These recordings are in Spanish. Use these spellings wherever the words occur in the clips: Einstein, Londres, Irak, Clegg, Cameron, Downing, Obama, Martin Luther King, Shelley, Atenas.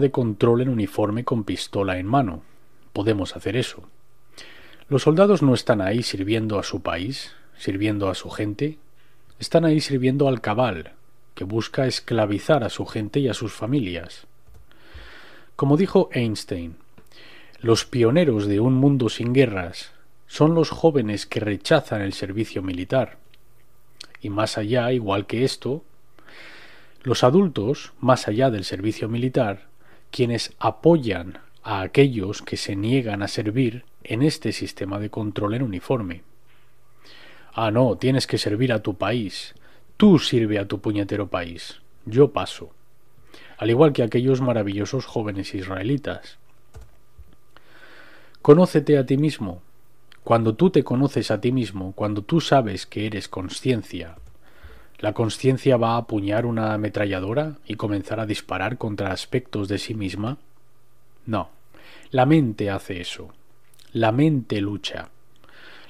de control en uniforme con pistola en mano. Podemos hacer eso. Los soldados no están ahí sirviendo a su país, sirviendo a su gente. Están ahí sirviendo al cabal, que busca esclavizar a su gente y a sus familias. Como dijo Einstein, los pioneros de un mundo sin guerras son los jóvenes que rechazan el servicio militar. Y más allá, igual que esto, los adultos, más allá del servicio militar, quienes apoyan a aquellos que se niegan a servir en este sistema de control en uniforme. Ah, no, tienes que servir a tu país. Tú sirve a tu puñetero país. Yo paso. Al igual que aquellos maravillosos jóvenes israelitas. Conócete a ti mismo. Cuando tú te conoces a ti mismo, cuando tú sabes que eres consciencia, ¿la consciencia va a apuñar una ametralladora y comenzar a disparar contra aspectos de sí misma? No, la mente hace eso. La mente lucha.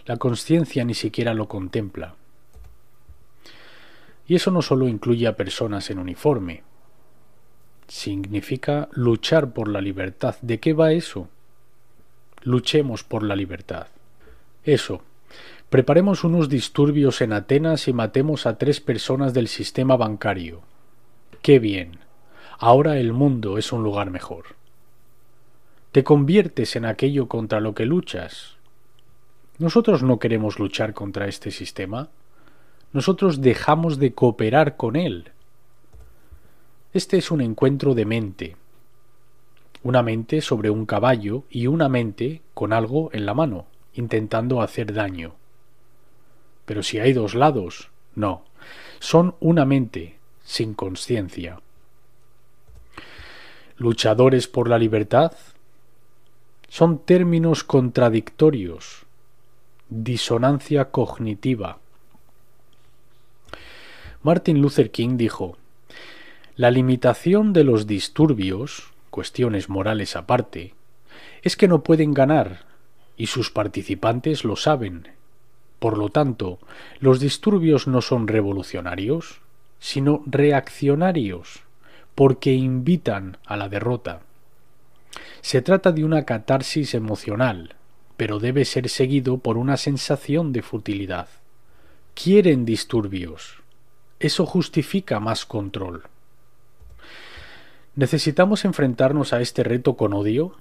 La consciencia ni siquiera lo contempla. Y eso no solo incluye a personas en uniforme. Significa luchar por la libertad. ¿De qué va eso? Luchemos por la libertad. Eso. Preparemos unos disturbios en Atenas y matemos a 3 personas del sistema bancario. ¡Qué bien! Ahora el mundo es un lugar mejor. Te conviertes en aquello contra lo que luchas. Nosotros no queremos luchar contra este sistema. Nosotros dejamos de cooperar con él. Este es un encuentro de mente. Una mente sobre un caballo y una mente con algo en la mano, intentando hacer daño. Pero si hay 2 lados, no. Son una mente sin consciencia. ¿Luchadores por la libertad? Son términos contradictorios. Disonancia cognitiva. Martin Luther King dijo: la limitación de los disturbios, cuestiones morales aparte, es que no pueden ganar, y sus participantes lo saben. Por lo tanto, los disturbios no son revolucionarios, sino reaccionarios, porque invitan a la derrota. Se trata de una catarsis emocional, pero debe ser seguido por una sensación de futilidad. Quieren disturbios. Eso justifica más control. ¿Necesitamos enfrentarnos a este reto con odio?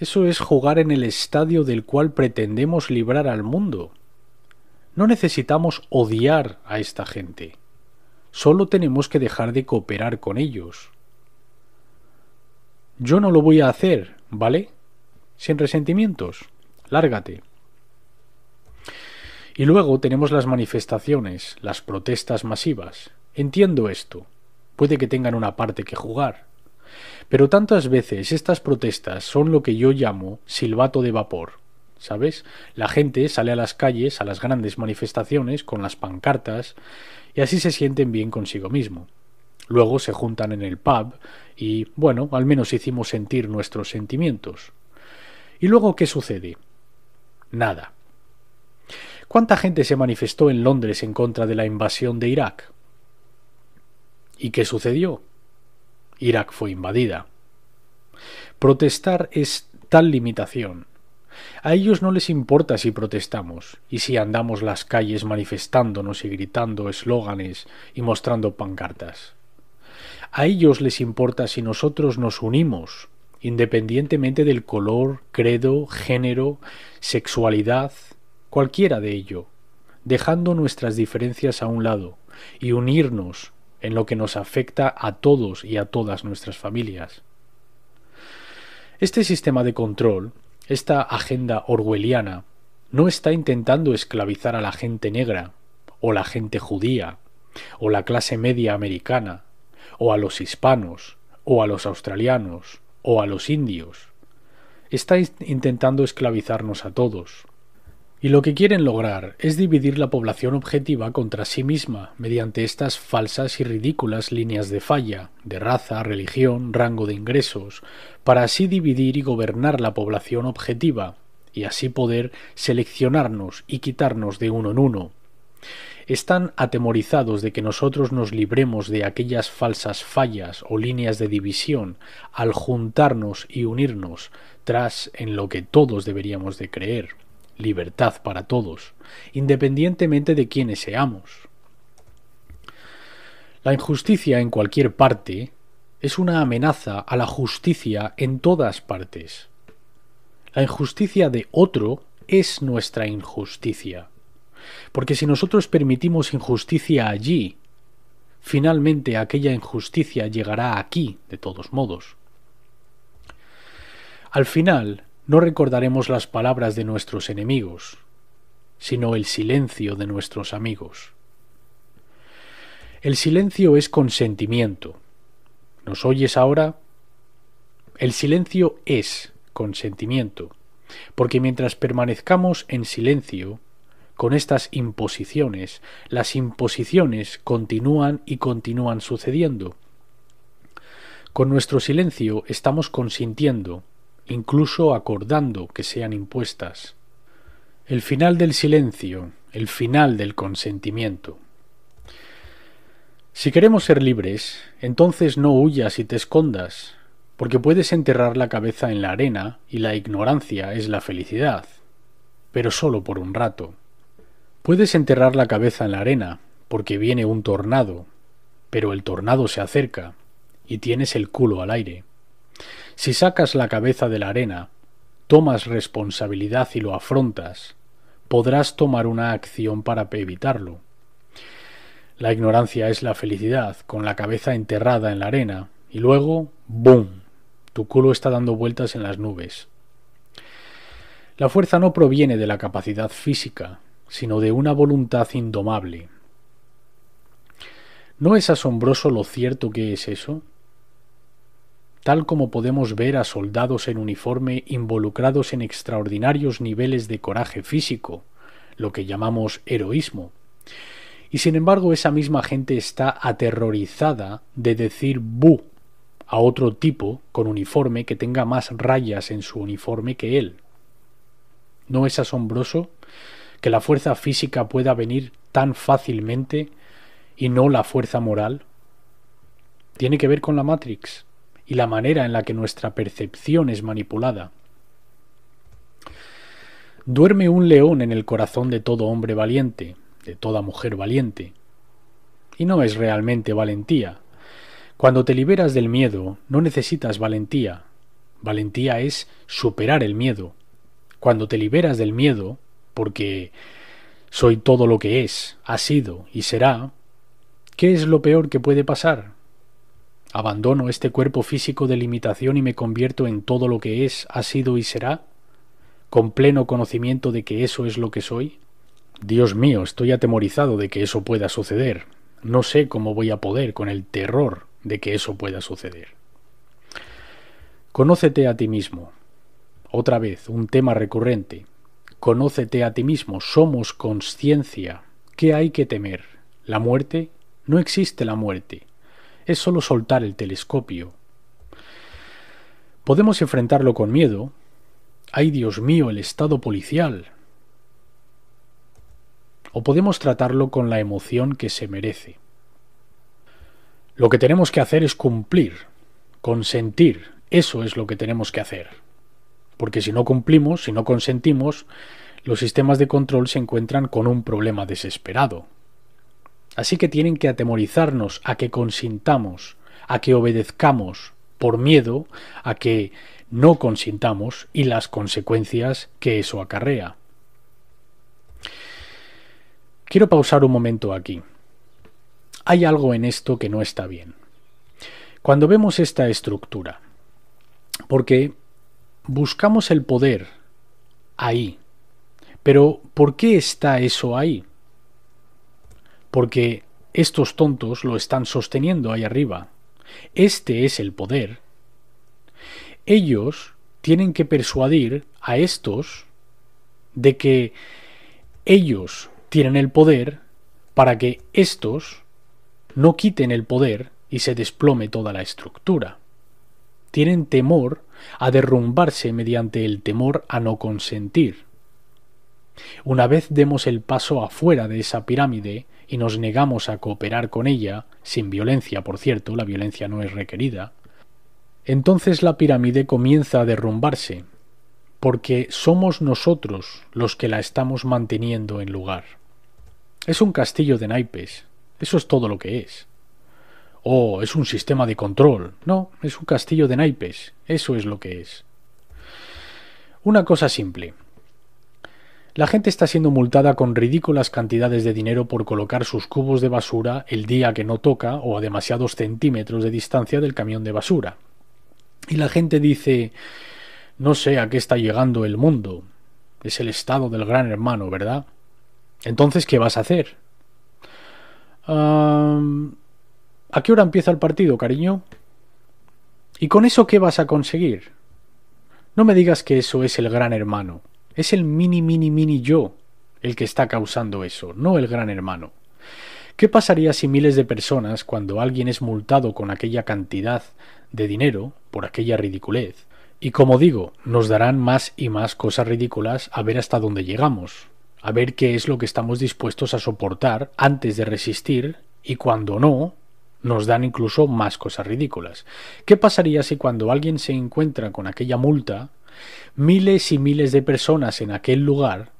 Eso es jugar en el estadio del cual pretendemos librar al mundo. No necesitamos odiar a esta gente. Solo tenemos que dejar de cooperar con ellos. Yo no lo voy a hacer, ¿vale? Sin resentimientos. Lárgate. Y luego tenemos las manifestaciones, las protestas masivas. Entiendo esto. Puede que tengan una parte que jugar. Pero tantas veces estas protestas son lo que yo llamo silbato de vapor. ¿Sabes? La gente sale a las calles, a las grandes manifestaciones, con las pancartas, y así se sienten bien consigo mismo. Luego se juntan en el pub y, bueno, al menos hicimos sentir nuestros sentimientos. ¿Y luego qué sucede? Nada. ¿Cuánta gente se manifestó en Londres en contra de la invasión de Irak? ¿Y qué sucedió? Irak fue invadida. Protestar es tal limitación. A ellos no les importa si protestamos y si andamos las calles manifestándonos y gritando eslóganes y mostrando pancartas. A ellos les importa si nosotros nos unimos, independientemente del color, credo, género, sexualidad, cualquiera de ello, dejando nuestras diferencias a un lado y unirnos en lo que nos afecta a todos y a todas nuestras familias. Este sistema de control, esta agenda orwelliana, no está intentando esclavizar a la gente negra, o la gente judía, o la clase media americana, o a los hispanos, o a los australianos, o a los indios. Está intentando esclavizarnos a todos. Y lo que quieren lograr es dividir la población objetiva contra sí misma mediante estas falsas y ridículas líneas de falla, de raza, religión, rango de ingresos, para así dividir y gobernar la población objetiva y así poder seleccionarnos y quitarnos de uno en uno, Están atemorizados de que nosotros nos libremos de aquellas falsas fallas o líneas de división al juntarnos y unirnos tras en lo que todos deberíamos de creer, libertad para todos, independientemente de quiénes seamos. La injusticia en cualquier parte es una amenaza a la justicia en todas partes. La injusticia de otro es nuestra injusticia. Porque si nosotros permitimos injusticia allí, finalmente aquella injusticia llegará aquí, de todos modos. Al final, no recordaremos las palabras de nuestros enemigos, sino el silencio de nuestros amigos. El silencio es consentimiento. ¿Nos oyes ahora? El silencio es consentimiento, porque mientras permanezcamos en silencio, con estas imposiciones, las imposiciones continúan y continúan sucediendo. Con nuestro silencio estamos consintiendo, incluso acordando que sean impuestas. El final del silencio, el final del consentimiento. Si queremos ser libres, entonces no huyas y te escondas, porque puedes enterrar la cabeza en la arena y la ignorancia es la felicidad, pero solo por un rato. Puedes enterrar la cabeza en la arena porque viene un tornado, pero el tornado se acerca y tienes el culo al aire. Si sacas la cabeza de la arena, tomas responsabilidad y lo afrontas, podrás tomar una acción para evitarlo. La ignorancia es la felicidad, con la cabeza enterrada en la arena y luego ¡boom! Tu culo está dando vueltas en las nubes. La fuerza no proviene de la capacidad física, sino de una voluntad indomable. ¿No es asombroso lo cierto que es eso? Tal como podemos ver a soldados en uniforme involucrados en extraordinarios niveles de coraje físico, lo que llamamos heroísmo, y sin embargo esa misma gente está aterrorizada de decir bu a otro tipo con uniforme que tenga más rayas en su uniforme que él. ¿No es asombroso que la fuerza física pueda venir tan fácilmente y no la fuerza moral? Tiene que ver con la Matrix y la manera en la que nuestra percepción es manipulada. Duerme un león en el corazón de todo hombre valiente, de toda mujer valiente. Y no es realmente valentía. Cuando te liberas del miedo, no necesitas valentía. Valentía es superar el miedo. Cuando te liberas del miedo, porque soy todo lo que es, ha sido y será, ¿qué es lo peor que puede pasar? ¿Abandono este cuerpo físico de limitación y me convierto en todo lo que es, ha sido y será, con pleno conocimiento de que eso es lo que soy? Dios mío, estoy atemorizado de que eso pueda suceder. No sé cómo voy a poder con el terror de que eso pueda suceder. Conócete a ti mismo. Otra vez, un tema recurrente. Conócete a ti mismo, somos conciencia. ¿Qué hay que temer? ¿La muerte? No existe la muerte. Es solo soltar el telescopio. ¿Podemos enfrentarlo con miedo? ¡Ay, Dios mío, el estado policial! ¿O podemos tratarlo con la emoción que se merece? Lo que tenemos que hacer es cumplir, consentir. Eso es lo que tenemos que hacer. Porque si no cumplimos, si no consentimos, los sistemas de control se encuentran con un problema desesperado. Así que tienen que atemorizarnos a que consintamos, a que obedezcamos, por miedo a que no consintamos y las consecuencias que eso acarrea. Quiero pausar un momento aquí. Hay algo en esto que no está bien. Cuando vemos esta estructura, porque buscamos el poder ahí. Pero ¿por qué está eso ahí? Porque estos tontos lo están sosteniendo ahí arriba. Este es el poder. Ellos tienen que persuadir a estos de que ellos tienen el poder para que estos no quiten el poder y se desplome toda la estructura. Tienen temor a derrumbarse mediante el temor a no consentir. Una vez demos el paso afuera de esa pirámide y nos negamos a cooperar con ella, sin violencia, por cierto, la violencia no es requerida, entonces la pirámide comienza a derrumbarse, porque somos nosotros los que la estamos manteniendo en lugar. Es un castillo de naipes, eso es todo lo que es. Oh, es un sistema de control. No, es un castillo de naipes, eso es lo que es. Una cosa simple. La gente está siendo multada con ridículas cantidades de dinero por colocar sus cubos de basura el día que no toca o a demasiados centímetros de distancia del camión de basura. Y la gente dice, no sé a qué está llegando el mundo. Es el estado del gran hermano, ¿verdad? Entonces, ¿qué vas a hacer? ¿A qué hora empieza el partido, cariño? ¿Y con eso qué vas a conseguir? No me digas que eso es el gran hermano. Es el mini yo el que está causando eso, no el gran hermano. ¿Qué pasaría si miles de personas, cuando alguien es multado con aquella cantidad de dinero, por aquella ridiculez? Y como digo, nos darán más y más cosas ridículas a ver hasta dónde llegamos, a ver qué es lo que estamos dispuestos a soportar antes de resistir, y cuando no, nos dan incluso más cosas ridículas. ¿Qué pasaría si cuando alguien se encuentra con aquella multa, miles y miles de personas en aquel lugar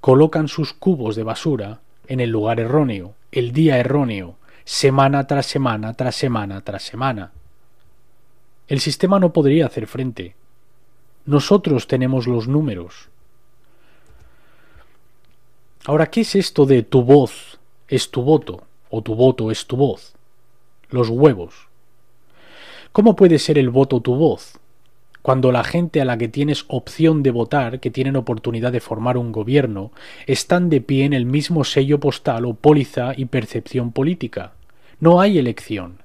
colocan sus cubos de basura en el lugar erróneo, el día erróneo, semana tras semana, tras semana, tras semana? El sistema no podría hacer frente. Nosotros tenemos los números. Ahora, ¿qué es esto de tu voz es tu voto o tu voto es tu voz? Los huevos. ¿Cómo puede ser el voto tu voz? Cuando la gente a la que tienes opción de votar, que tienen oportunidad de formar un gobierno, están de pie en el mismo sello postal o póliza y percepción política. No hay elección.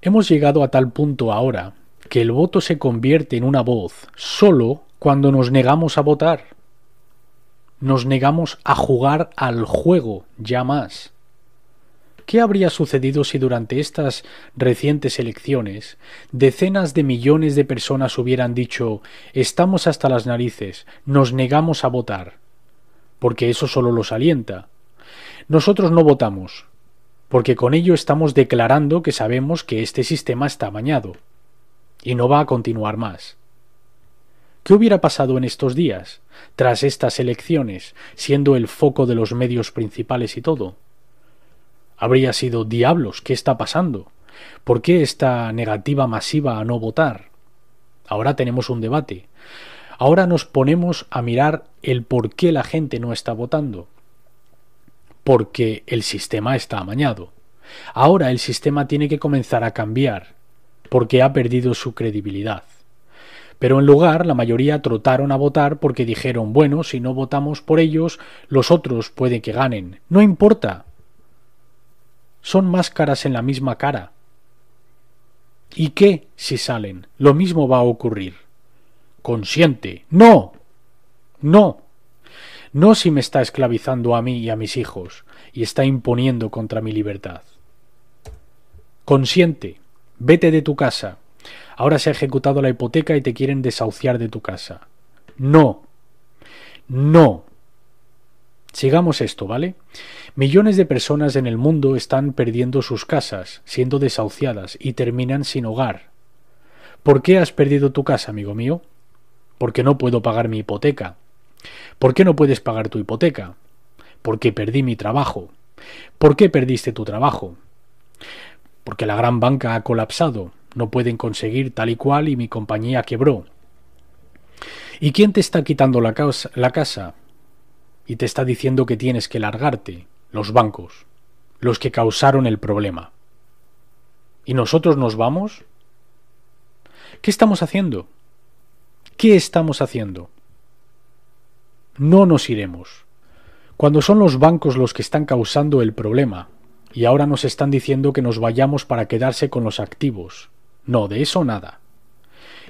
Hemos llegado a tal punto ahora que el voto se convierte en una voz solo cuando nos negamos a votar. Nos negamos a jugar al juego, ya más. ¿Qué habría sucedido si durante estas recientes elecciones decenas de millones de personas hubieran dicho «estamos hasta las narices, nos negamos a votar»? Porque eso solo los alienta. Nosotros no votamos, porque con ello estamos declarando que sabemos que este sistema está amañado y no va a continuar más. ¿Qué hubiera pasado en estos días, tras estas elecciones, siendo el foco de los medios principales y todo? Habría sido, diablos, ¿qué está pasando? ¿Por qué esta negativa masiva a no votar? Ahora tenemos un debate. Ahora nos ponemos a mirar el por qué la gente no está votando. Porque el sistema está amañado. Ahora el sistema tiene que comenzar a cambiar, porque ha perdido su credibilidad. Pero en lugar, la mayoría trotaron a votar porque dijeron, bueno, si no votamos por ellos, los otros puede que ganen. No importa. Son máscaras en la misma cara. ¿Y qué si salen? Lo mismo va a ocurrir. Consciente. ¡No! ¡No! No si me está esclavizando a mí y a mis hijos y está imponiendo contra mi libertad. Consciente. Vete de tu casa. Ahora se ha ejecutado la hipoteca y te quieren desahuciar de tu casa. ¡No! ¡No! Sigamos esto, ¿vale? Millones de personas en el mundo están perdiendo sus casas, siendo desahuciadas y terminan sin hogar. ¿Por qué has perdido tu casa, amigo mío? Porque no puedo pagar mi hipoteca. ¿Por qué no puedes pagar tu hipoteca? Porque perdí mi trabajo. ¿Por qué perdiste tu trabajo? Porque la gran banca ha colapsado, no pueden conseguir tal y cual y mi compañía quebró. ¿Y quién te está quitando la casa? Y te está diciendo que tienes que largarte, los bancos, los que causaron el problema. ¿Y nosotros nos vamos? ¿Qué estamos haciendo? ¿Qué estamos haciendo? No nos iremos. Cuando son los bancos los que están causando el problema, y ahora nos están diciendo que nos vayamos para quedarse con los activos. No, de eso nada.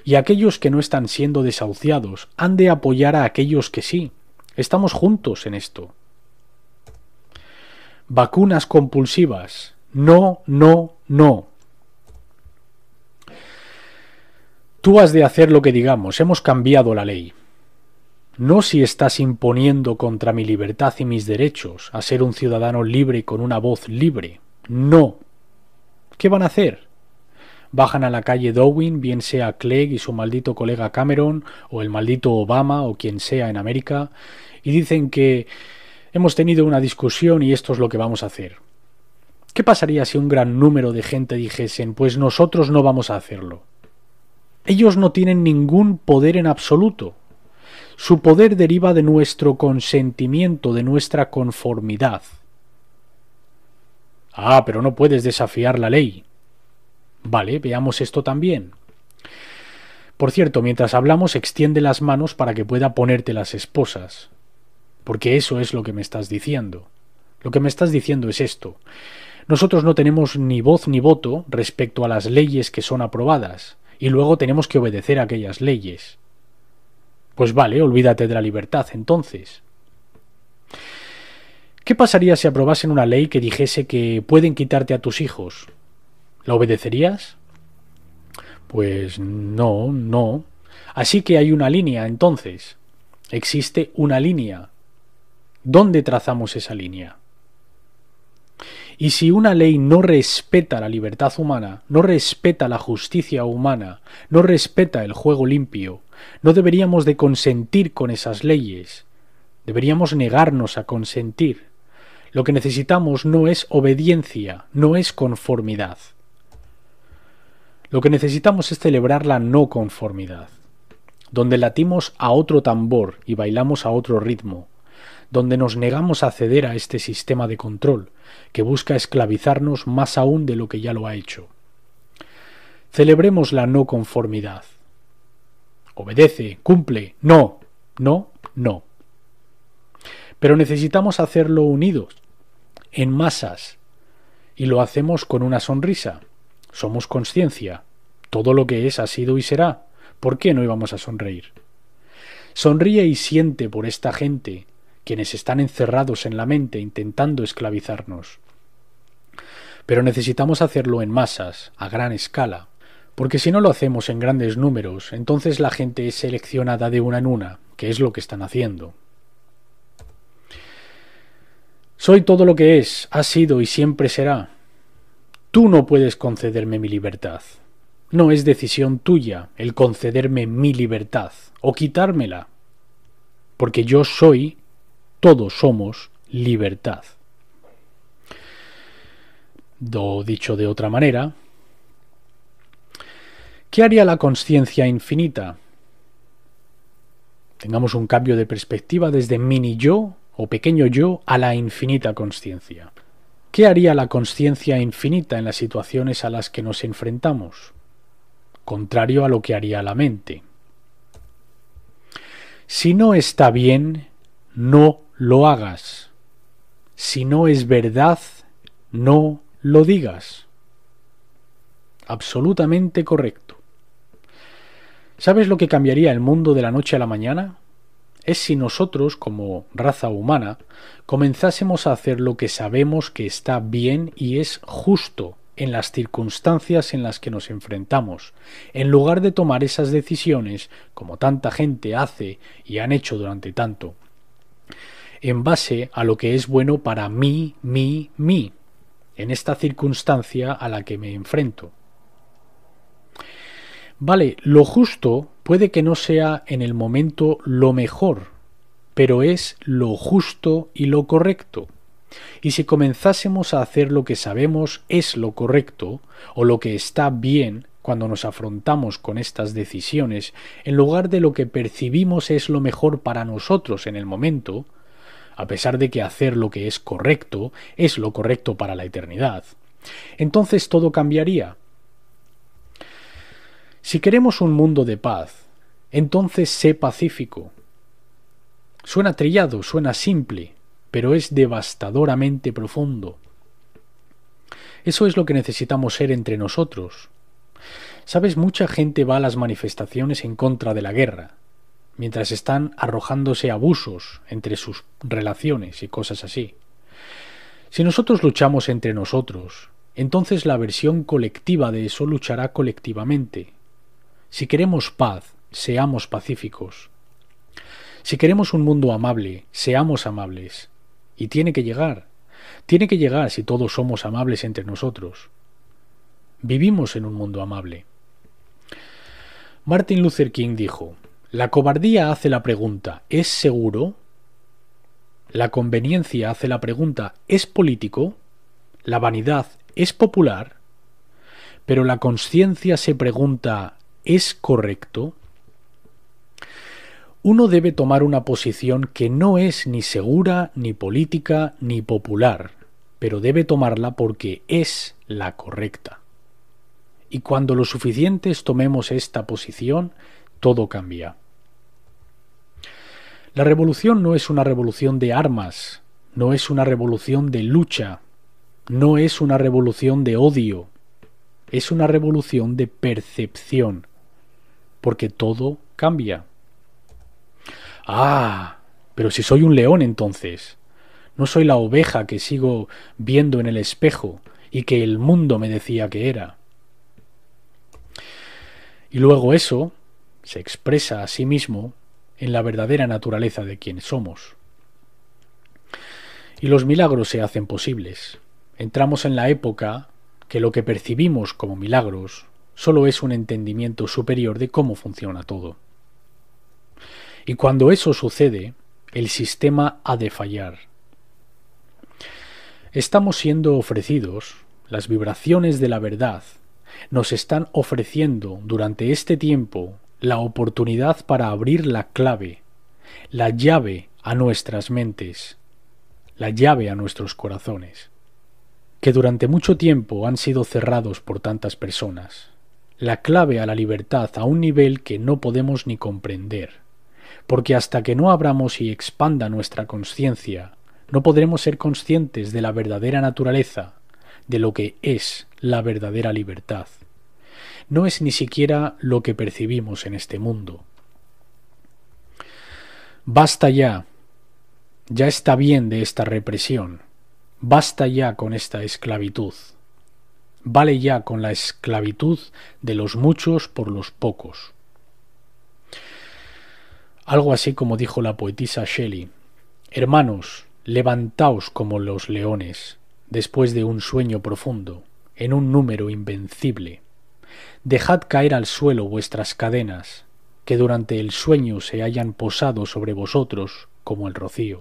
Y aquellos que no están siendo desahuciados han de apoyar a aquellos que sí. Estamos juntos en esto. Vacunas compulsivas. No, no, no. Tú has de hacer lo que digamos. Hemos cambiado la ley. No si estás imponiendo contra mi libertad y mis derechos a ser un ciudadano libre con una voz libre. No. ¿Qué van a hacer? Bajan a la calle Downing, bien sea Clegg y su maldito colega Cameron, o el maldito Obama, o quien sea en América, y dicen que hemos tenido una discusión y esto es lo que vamos a hacer. ¿Qué pasaría si un gran número de gente dijesen, pues nosotros no vamos a hacerlo? Ellos no tienen ningún poder en absoluto. Su poder deriva de nuestro consentimiento, de nuestra conformidad. Ah, pero no puedes desafiar la ley. Vale, veamos esto también. Por cierto, mientras hablamos, extiende las manos para que pueda ponerte las esposas. Porque eso es lo que me estás diciendo. Lo que me estás diciendo es esto. Nosotros no tenemos ni voz ni voto respecto a las leyes que son aprobadas. Y luego tenemos que obedecer a aquellas leyes. Pues vale, olvídate de la libertad entonces. ¿Qué pasaría si aprobasen una ley que dijese que pueden quitarte a tus hijos? ¿La obedecerías? Pues no, no. Así que hay una línea, entonces. Existe una línea. ¿Dónde trazamos esa línea? Y si una ley no respeta la libertad humana, no respeta la justicia humana, no respeta el juego limpio, no deberíamos de consentir con esas leyes. Deberíamos negarnos a consentir. Lo que necesitamos no es obediencia, no es conformidad. Lo que necesitamos es celebrar la no conformidad, donde latimos a otro tambor y bailamos a otro ritmo, donde nos negamos a ceder a este sistema de control que busca esclavizarnos más aún de lo que ya lo ha hecho. Celebremos la no conformidad. Obedece, cumple, no, no, no. Pero necesitamos hacerlo unidos, en masas, y lo hacemos con una sonrisa. Somos conciencia. Todo lo que es ha sido y será. ¿Por qué no íbamos a sonreír? Sonríe y siente por esta gente, quienes están encerrados en la mente intentando esclavizarnos. Pero necesitamos hacerlo en masas, a gran escala, porque si no lo hacemos en grandes números, entonces la gente es seleccionada de una en una, que es lo que están haciendo. Soy todo lo que es, ha sido y siempre será. Tú no puedes concederme mi libertad. No es decisión tuya el concederme mi libertad o quitármela, porque yo soy, todos somos, libertad. O dicho de otra manera, ¿qué haría la conciencia infinita? Tengamos un cambio de perspectiva desde mini yo o pequeño yo a la infinita conciencia. ¿Qué haría la conciencia infinita en las situaciones a las que nos enfrentamos? Contrario a lo que haría la mente. Si no está bien, no lo hagas. Si no es verdad, no lo digas. Absolutamente correcto. ¿Sabes lo que cambiaría el mundo de la noche a la mañana? Es si nosotros, como raza humana, comenzásemos a hacer lo que sabemos que está bien y es justo en las circunstancias en las que nos enfrentamos, en lugar de tomar esas decisiones, como tanta gente hace y han hecho durante tanto, en base a lo que es bueno para mí, mí, en esta circunstancia a la que me enfrento. Vale, lo justo puede que no sea en el momento lo mejor, pero es lo justo y lo correcto. Y si comenzásemos a hacer lo que sabemos es lo correcto, o lo que está bien cuando nos afrontamos con estas decisiones, en lugar de lo que percibimos es lo mejor para nosotros en el momento, a pesar de que hacer lo que es lo correcto para la eternidad, entonces todo cambiaría. Si queremos un mundo de paz, entonces sé pacífico. Suena trillado, suena simple, pero es devastadoramente profundo. Eso es lo que necesitamos ser entre nosotros. Sabes, mucha gente va a las manifestaciones en contra de la guerra, mientras están arrojándose abusos entre sus relaciones y cosas así. Si nosotros luchamos entre nosotros, entonces la versión colectiva de eso luchará colectivamente. Si queremos paz, seamos pacíficos. Si queremos un mundo amable, seamos amables. Y tiene que llegar. Tiene que llegar si todos somos amables entre nosotros. Vivimos en un mundo amable. Martin Luther King dijo: la cobardía hace la pregunta ¿es seguro? La conveniencia hace la pregunta ¿es político? La vanidad es popular, pero la conciencia se pregunta ¿es correcto? Uno debe tomar una posición que no es ni segura, ni política, ni popular, pero debe tomarla porque es la correcta. Y cuando los suficientes tomemos esta posición, todo cambia. La revolución no es una revolución de armas, no es una revolución de lucha, no es una revolución de odio, es una revolución de percepción, porque todo cambia. Ah, pero si soy un león entonces, no soy la oveja que sigo viendo en el espejo y que el mundo me decía que era. Y luego eso se expresa a sí mismo en la verdadera naturaleza de quienes somos. Y los milagros se hacen posibles. Entramos en la época que lo que percibimos como milagros solo es un entendimiento superior de cómo funciona todo. Y cuando eso sucede, el sistema ha de fallar. Estamos siendo ofrecidos las vibraciones de la verdad. Nos están ofreciendo durante este tiempo la oportunidad para abrir la clave, la llave a nuestras mentes, la llave a nuestros corazones, que durante mucho tiempo han sido cerrados por tantas personas. La clave a la libertad a un nivel que no podemos ni comprender. Porque hasta que no abramos y expanda nuestra conciencia, no podremos ser conscientes de la verdadera naturaleza, de lo que es la verdadera libertad. No es ni siquiera lo que percibimos en este mundo. Basta ya. Ya está bien de esta represión. Basta ya con esta esclavitud. Vale ya con la esclavitud de los muchos por los pocos. Algo así como dijo la poetisa Shelley: hermanos, levantaos como los leones, después de un sueño profundo, en un número invencible. Dejad caer al suelo vuestras cadenas, que durante el sueño se hayan posado sobre vosotros como el rocío.